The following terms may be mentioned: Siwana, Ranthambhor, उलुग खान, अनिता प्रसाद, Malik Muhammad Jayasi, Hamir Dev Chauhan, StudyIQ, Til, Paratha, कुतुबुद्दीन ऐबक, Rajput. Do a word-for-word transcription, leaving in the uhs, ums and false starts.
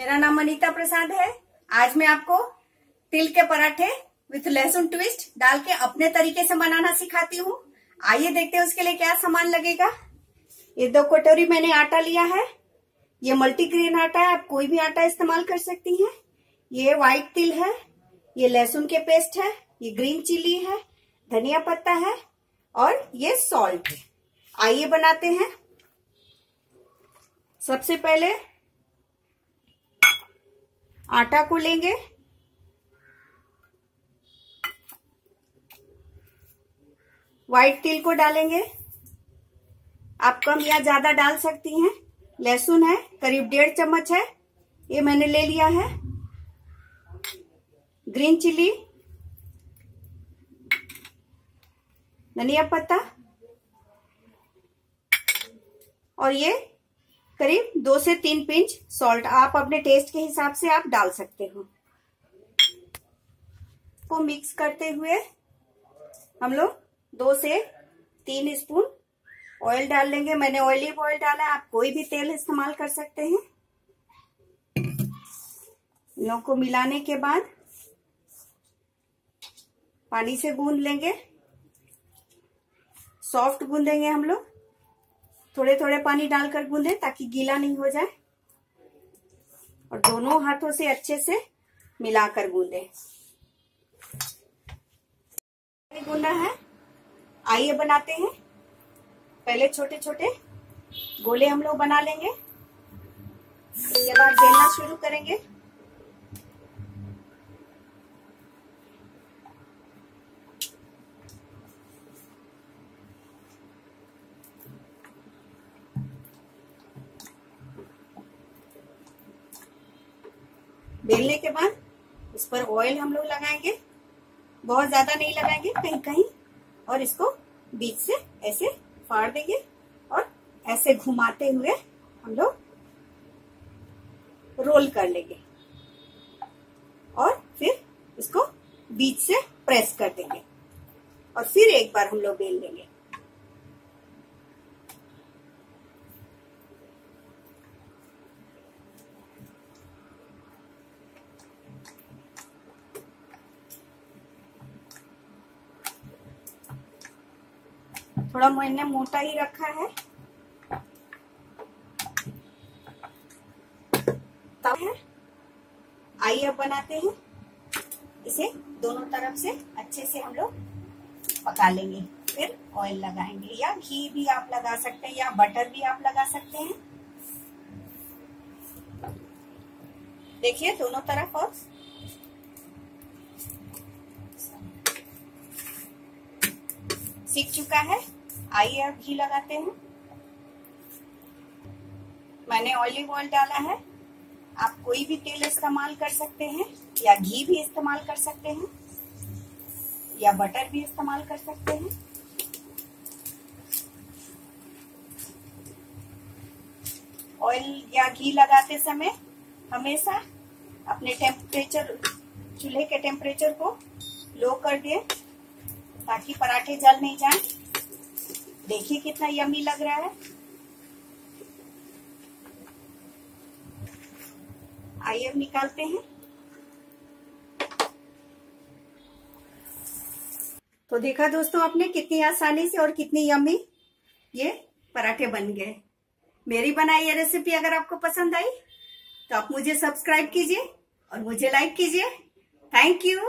मेरा नाम अनिता प्रसाद है। आज मैं आपको तिल के पराठे विथ लहसुन ट्विस्ट डाल के अपने तरीके से बनाना सिखाती हूँ। आइए देखते हैं उसके लिए क्या सामान लगेगा। ये दो कटोरी मैंने आटा लिया है, ये मल्टीग्रेन आटा है, आप कोई भी आटा इस्तेमाल कर सकती हैं। ये व्हाइट तिल है, ये लहसुन के पेस्ट है, ये ग्रीन चिली है, धनिया पत्ता है और ये सॉल्ट है। आइए बनाते हैं। सबसे पहले आटा को लेंगे, व्हाइट तिल को डालेंगे, आप कम या ज्यादा डाल सकती हैं। लहसुन है करीब डेढ़ चम्मच है, ये मैंने ले लिया है। ग्रीन चिली, धनिया पत्ता और ये करीब दो से तीन पिंच सॉल्ट, आप अपने टेस्ट के हिसाब से आप डाल सकते हो। को मिक्स करते हुए हम लोग दो से तीन स्पून ऑयल डाल लेंगे। मैंने ऑलिव ऑयल डाला है, आप कोई भी तेल इस्तेमाल कर सकते हैं। इन लोगों को मिलाने के बाद पानी से गूंद लेंगे, सॉफ्ट गूंदेंगे हम लोग। थोड़े थोड़े पानी डालकर गूंदें ताकि गीला नहीं हो जाए, और दोनों हाथों से अच्छे से मिलाकर गूंदें। गूंदा है, आइए बनाते हैं। पहले छोटे छोटे गोले हम लोग बना लेंगे, उसके बाद बेलना शुरू करेंगे। बेलने के बाद इस पर ऑयल हम लोग लगाएंगे, बहुत ज्यादा नहीं लगाएंगे, कहीं कहीं, और इसको बीच से ऐसे फाड़ देंगे और ऐसे घुमाते हुए हम लोग रोल कर लेंगे और फिर इसको बीच से प्रेस कर देंगे और फिर एक बार हम लोग बेल लेंगे। थोड़ा मैंने मोटा ही रखा है, है। आइए अब बनाते हैं। इसे दोनों तरफ से अच्छे से हम लोग पका लेंगे, फिर ऑयल लगाएंगे, या घी भी आप लगा सकते हैं या बटर भी आप लगा सकते हैं। देखिए दोनों तरफ, और सीख चुका है। आइए अब घी लगाते हैं। मैंने ऑलिव ऑयल डाला है, आप कोई भी तेल इस्तेमाल कर सकते हैं, या घी भी इस्तेमाल कर सकते हैं या बटर भी इस्तेमाल कर सकते हैं। ऑयल या घी लगाते समय हमेशा अपने टेम्परेचर, चूल्हे के टेम्परेचर को लो कर दें ताकि पराठे जल नहीं जाएं। देखिए कितना यम्मी लग रहा है। आइए अब निकालते हैं। तो देखा दोस्तों आपने कितनी आसानी से और कितनी यम्मी ये पराठे बन गए। मेरी बनाई ये रेसिपी अगर आपको पसंद आई तो आप मुझे सब्सक्राइब कीजिए और मुझे लाइक कीजिए। Thank you.